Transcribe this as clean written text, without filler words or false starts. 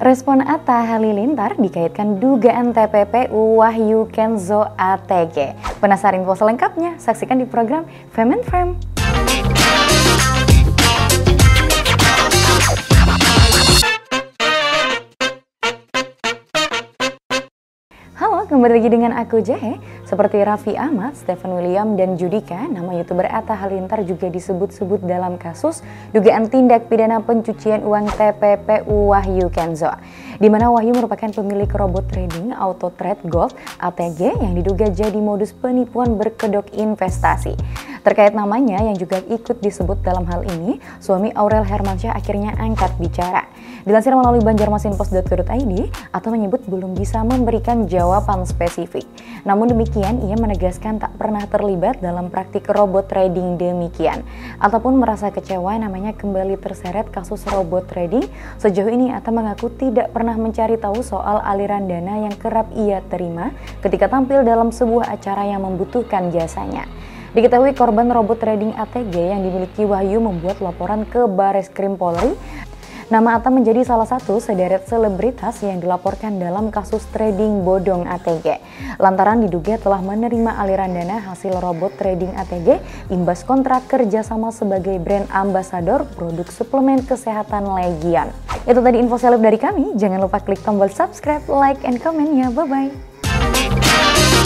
Respon Atta Halilintar dikaitkan dugaan TPPU Wahyu Kenzo ATG. Penasaran info selengkapnya? Saksikan di program Femin Frim. Kembali lagi dengan aku Jahe. Seperti Raffi Ahmad, Stefan William, dan Judika, nama YouTuber Atta Halilintar juga disebut-sebut dalam kasus dugaan tindak pidana pencucian uang TPPU Wahyu Kenzo, di mana Wahyu merupakan pemilik robot trading Auto Trade Gold (ATG) yang diduga jadi modus penipuan berkedok investasi. Terkait namanya yang juga ikut disebut dalam hal ini, suami Aurel Hermansyah akhirnya angkat bicara. Dilansir melalui BANJARMASINPOST.CO.ID, Atta menyebut belum bisa memberikan jawaban spesifik. Namun demikian, ia menegaskan tak pernah terlibat dalam praktik robot trading demikian, ataupun merasa kecewa namanya kembali terseret kasus robot trading. Sejauh ini Atta mengaku tidak pernah mencari tahu soal aliran dana yang kerap ia terima ketika tampil dalam sebuah acara yang membutuhkan jasanya. Diketahui korban robot trading ATG yang dimiliki Wahyu membuat laporan ke Bareskrim Polri. Nama Atta menjadi salah satu sederet selebritas yang dilaporkan dalam kasus trading bodong ATG, lantaran diduga telah menerima aliran dana hasil robot trading ATG imbas kontrak kerjasama sebagai brand ambasador produk suplemen kesehatan Legian. Itu tadi info seleb dari kami. Jangan lupa klik tombol subscribe, like, and comment ya. Bye-bye.